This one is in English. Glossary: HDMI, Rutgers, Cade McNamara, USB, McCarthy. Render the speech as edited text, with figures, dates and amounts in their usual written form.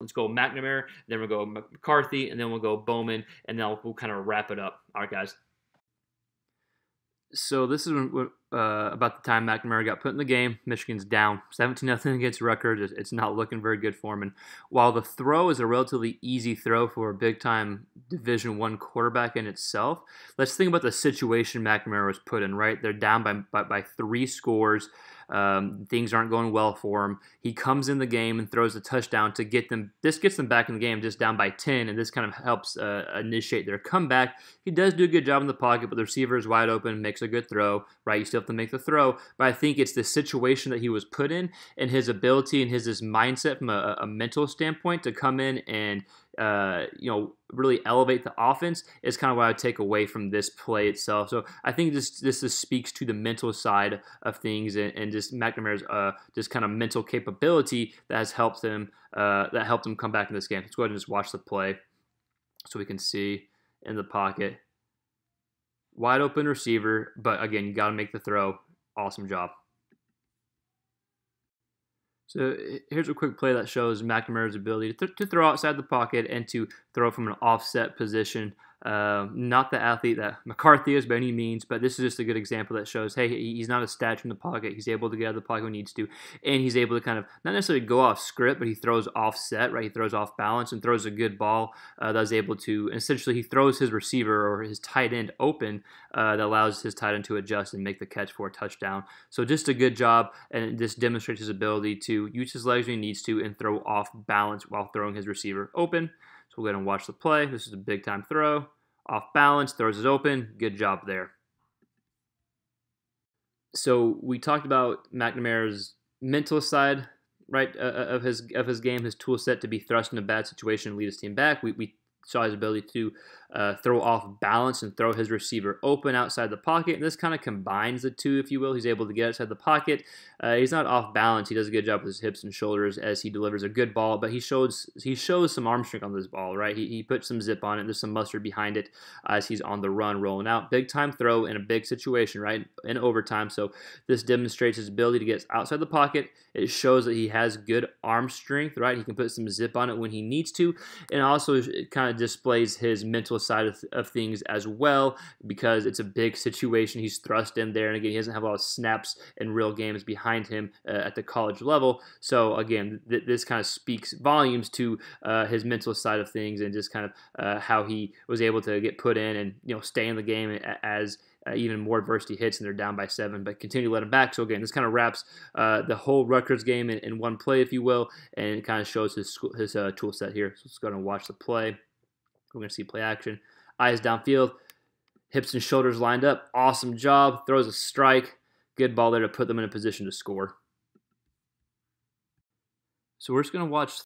Let's go McNamara, then we'll go McCarthy, and then we'll go Bowman, and then we'll kind of wrap it up. All right, guys. So this is about the time McNamara got put in the game. Michigan's down 17-0 against Rutgers. It's not looking very good for him. And while the throw is a relatively easy throw for a big-time Division I quarterback in itself, let's think about the situation McNamara was put in, right? They're down by 3 scores. Things aren't going well for him. He comes in the game and throws a touchdown to get them. This gets them back in the game, just down by 10, and this kind of helps initiate their comeback. He does do a good job in the pocket, but the receiver is wide open, makes a good throw, right? You still have to make the throw, but I think it's the situation that he was put in and his ability and his mindset from a mental standpoint to come in and really elevate the offense is kind of what I would take away from this play itself. So I think this speaks to the mental side of things and just McNamara's just kind of mental capability that has helped them come back in this game. Let's go ahead and just watch the play so we can see in the pocket. Wide open receiver, but again, you got to make the throw. Awesome job. So here's a quick play that shows McNamara's ability to throw outside the pocket and to throw from an offset position. Not the athlete that McCarthy is by any means, but this is just a good example that shows, hey, he's not a statue in the pocket. He's able to get out of the pocket when he needs to, and he's able to kind of not necessarily go off script, but he throws offset, right? He throws off balance and throws a good ball that is able to, essentially he throws his receiver or his tight end open that allows his tight end to adjust and make the catch for a touchdown. So just a good job, and this demonstrates his ability to use his legs when he needs to and throw off balance while throwing his receiver open. We'll go ahead and watch the play. This is a big-time throw. Off balance, throws it open. Good job there. So we talked about McNamara's mental side, right, of his game, his tool set to be thrust in a bad situation and lead his team back. We saw his ability to throw off balance and throw his receiver open outside the pocket. And this kind of combines the two, if you will. He's able to get outside the pocket. He's not off balance. He does a good job with his hips and shoulders as he delivers a good ball, but he shows some arm strength on this ball, right? He puts some zip on it. There's some mustard behind it as he's on the run, rolling out. Big-time throw in a big situation, right, in overtime. So this demonstrates his ability to get outside the pocket. It shows that he has good arm strength, right? He can put some zip on it when he needs to, and also it kind of displays his mental side of things as well, because it's a big situation he's thrust in there, and again, he doesn't have a lot of snaps in real games behind him at the college level. So again, this kind of speaks volumes to his mental side of things and just kind of how he was able to get put in and stay in the game as even more adversity hits, and they're down by 7, but continue to let them back. So again, this kind of wraps the whole Rutgers game in one play, if you will, and it kind of shows his tool set here. So let's go ahead and watch the play. We're going to see play action. Eyes downfield. Hips and shoulders lined up. Awesome job. Throws a strike. Good ball there to put them in a position to score. So we're just going to watch